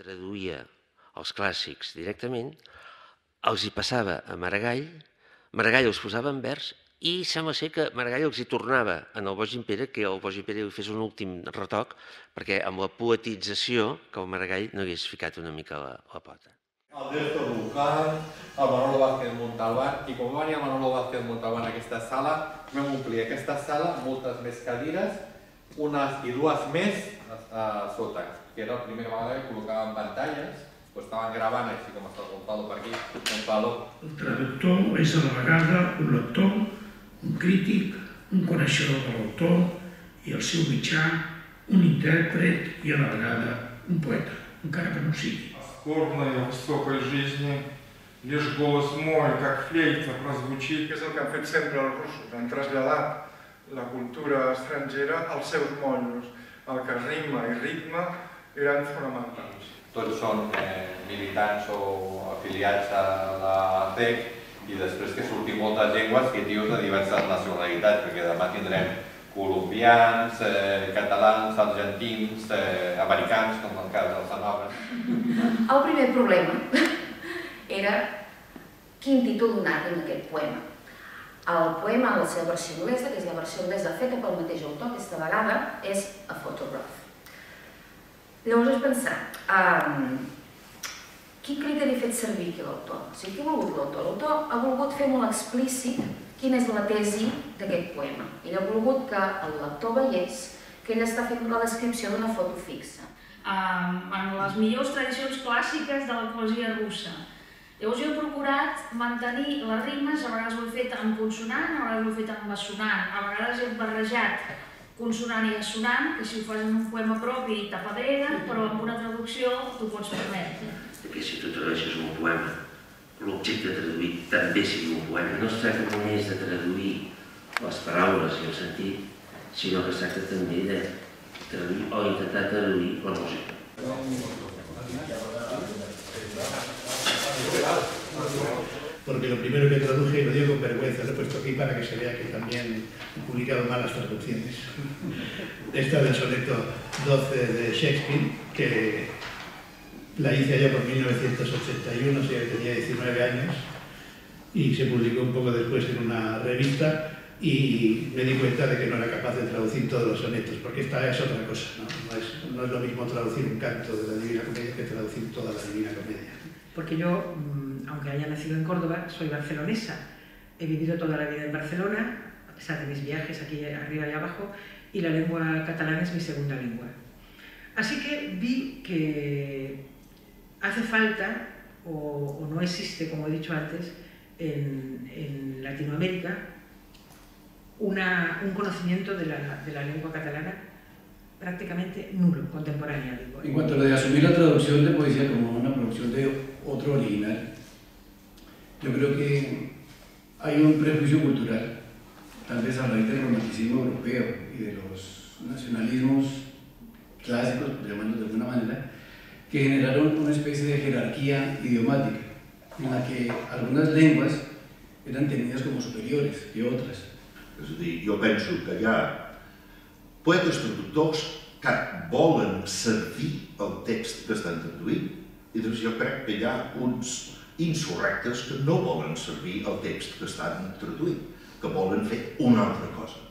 traduïa els clàssics directament, els hi passava a Maragall, Maragall els posava en vers i sembla ser que Maragall els hi tornava en el Bojimpera, que el Bojimpera hi fes un últim retoc, perquè amb la poetització que el Maragall no hagués ficat una mica la pota. Alberto Lucán, el Manolo Vázquez Montalbán, i quan va venir el Manolo Vázquez Montalbán a aquesta sala, vam omplir aquesta sala, moltes més cadires, unes i dues més a sota, que era la primera vegada que col·locaven pantalles, que estaven gravant així com està el Pablo per aquí, el Pablo. Un traductor és a la vegada un lector, un crític, un coneixedor de l'autor i el seu mitjà, un intèrpret i a la vegada un poeta, encara que no sigui. Скорбной высокой жизни, лишь голос мой, как флейта, прозвучит. És el que han fet sempre els russos, han traslladat la cultura estrangera als seus mollos, el que rima i ritme eren fonamentals. Tots són militants o afiliats a la ACEC i després que surtin moltes llengües que dius de diverses nacionalitats, perquè demà tindrem colombians, catalans, argentins, americans, com el cas dels anògrafs. El primer problema era quin títol donar-li en aquest poema. El poema, en la seva versió anglesa, que és la versió anglesa feta pel mateix autor aquesta vegada, és A Photograph. Llavors vaig pensar, quin criteri ha fet servir aquí l'autor? O sigui, què ha volgut l'autor? L'autor ha volgut fer molt explícit quina és la tesi d'aquest poema. Ell ha volgut que el lector veiés que ell està fent la descripció d'una foto fixa. En les millors tradicions clàssiques de la poesia russa. Llavors jo he procurat mantenir les rimes, a vegades ho he fet en consonant, a vegades ho he fet en assonant, a vegades he barrejat consonant i assonant, que si ho fas en un poema propi t'apedreguen, però amb una traducció t'ho pots permetre. Perquè si tu tradueixes un poema, l'objecte traduït també sigui un poema. No es tracta només de traduir les paraules i el sentit, sinó que es tracta també de traduir o intentar traduir la música. Porque lo primero que traduje, y lo digo con vergüenza, lo he puesto aquí para que se vea que también he publicado malas traducciones. Esta del soneto 12 de Shakespeare, que la hice allá por 1981, o sea que tenía 19 años, y se publicó un poco después en una revista, y me di cuenta de que no era capaz de traducir todos los sonetos, porque esta es otra cosa, ¿no? No es lo mismo traducir un canto de la Divina Comedia que traducir toda la Divina Comedia. Porque yo, aunque haya nacido en Córdoba, soy barcelonesa. He vivido toda la vida en Barcelona, a pesar de mis viajes aquí arriba y abajo, y la lengua catalana es mi segunda lengua. Así que vi que hace falta, o no existe, como he dicho antes, en Latinoamérica, un conocimiento de la lengua catalana prácticamente nulo, contemporánea, digo. En cuanto a lo de asumir la traducción de poesía como una producción de otro original, yo creo que hay un prejuicio cultural, tal vez a raíz del romanticismo europeo y de los nacionalismos clásicos, por llamarlos de alguna manera, que generaron una especie de jerarquía idiomática, en la que algunas lenguas eran tenidas como superiores que otras. És a dir, jo penso que hi ha poetes traductors que volen servir el text que estan traduint, i doncs jo crec que hi ha uns insurrectes que no volen servir el text que estan traduint, que volen fer una altra cosa.